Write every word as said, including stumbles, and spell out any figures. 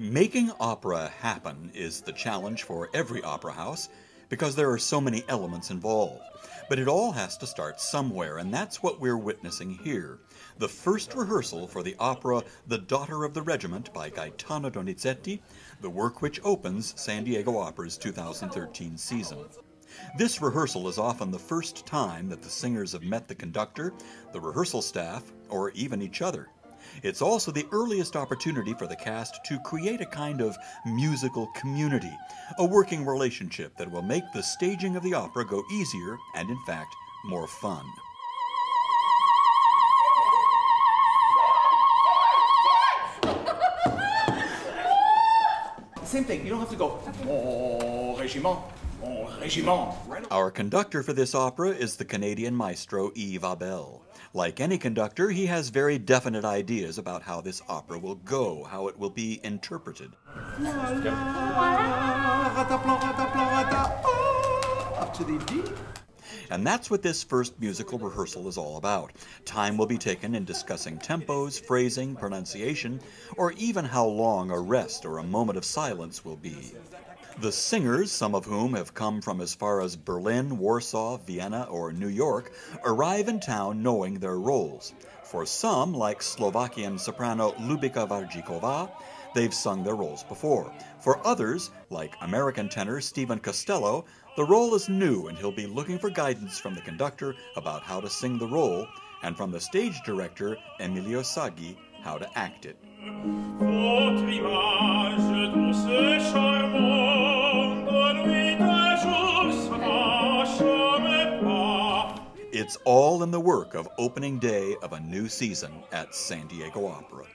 Making opera happen is the challenge for every opera house because there are so many elements involved. But it all has to start somewhere, and that's what we're witnessing here. The first rehearsal for the opera The Daughter of the Regiment by Gaetano Donizetti, the work which opens San Diego Opera's two thousand thirteen season. This rehearsal is often the first time that the singers have met the conductor, the rehearsal staff, or even each other. It's also the earliest opportunity for the cast to create a kind of musical community, a working relationship that will make the staging of the opera go easier and, in fact, more fun. Same thing, you don't have to go, "Oh, regiment." Our conductor for this opera is the Canadian maestro Yves Abel. Like any conductor, he has very definite ideas about how this opera will go, how it will be interpreted. And that's what this first musical rehearsal is all about. Time will be taken in discussing tempos, phrasing, pronunciation, or even how long a rest or a moment of silence will be. The singers, some of whom have come from as far as Berlin, Warsaw, Vienna, or New York, arrive in town knowing their roles. For some, like Slovakian soprano Lubica Varjikova, they've sung their roles before. For others, like American tenor Stephen Costello, the role is new and he'll be looking for guidance from the conductor about how to sing the role, and from the stage director Emilio Saghi how to act it. It's all in the work of opening day of a new season at San Diego Opera.